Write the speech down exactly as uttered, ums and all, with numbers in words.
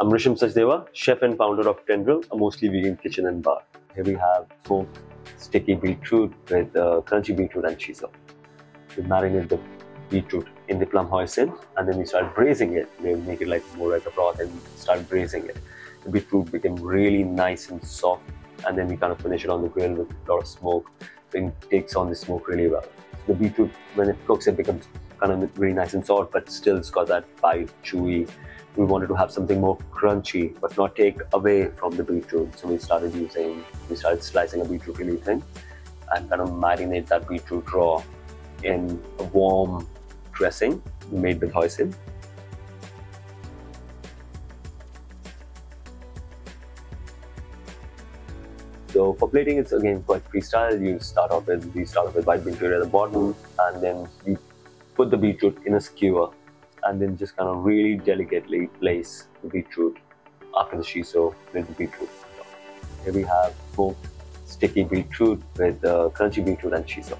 I'm Risham Sachdeva, chef and founder of Tendril, a mostly vegan kitchen and bar. Here we have smoked sticky beetroot with uh, crunchy beetroot and shiso. We marinate the beetroot in the plum hoisin and then we start braising it. We make it like more like a broth and start braising it. The beetroot became really nice and soft, and then we kind of finish it on the grill with a lot of smoke. It takes on the smoke really well. The beetroot, when it cooks, it becomes kind of really nice and soft, but still it's got that bite, chewy. We wanted to have something more crunchy, but not take away from the beetroot. So we started using, we started slicing a beetroot really thin and kind of marinate that beetroot raw in a warm dressing made with hoisin. So for plating, it's again quite freestyle. You start off with, we start off with white beetroot at the bottom, and then we put the beetroot in a skewer, and then just kind of really delicately place the beetroot after the shiso with the beetroot. Here we have smoked sticky beetroot with uh, crunchy beetroot and shiso.